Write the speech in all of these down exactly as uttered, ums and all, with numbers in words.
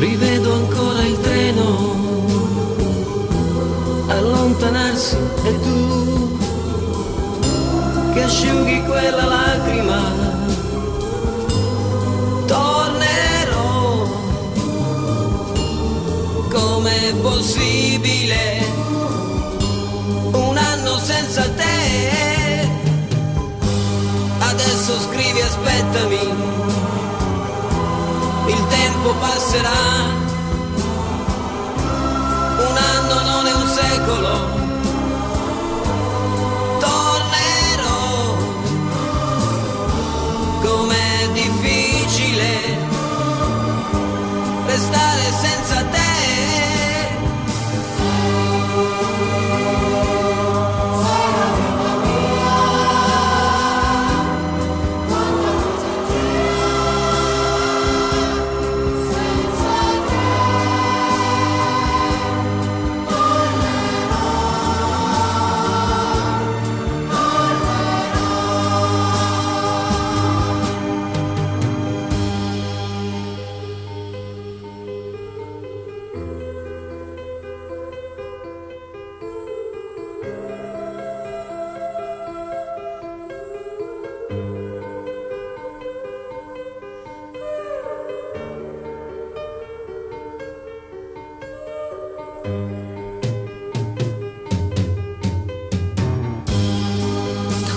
rivedo ancora il treno allontanarsi, e tu che asciughi quella lacrima. Tornerò, com'è possibile un anno senza te? Adesso scrivi, aspettami, il tempo passerà, un anno non è un secolo. Tornerò, com'è difficile restare senza te.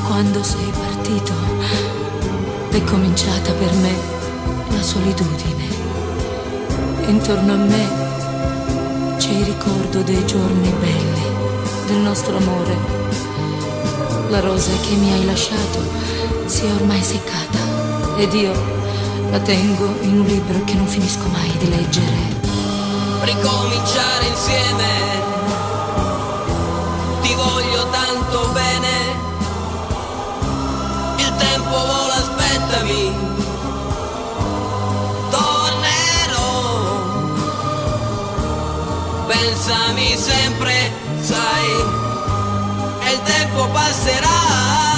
Quando sei partito è cominciata per me la solitudine. Intorno a me c'è il ricordo dei giorni belli, del nostro amore. La rosa che mi hai lasciato si è ormai seccata ed io la tengo in un libro che non finisco mai di leggere. Ricominciare insieme, ti voglio tanto bene. Vola, aspettami, tornerò, pensami sempre, sai, e il tempo passerà.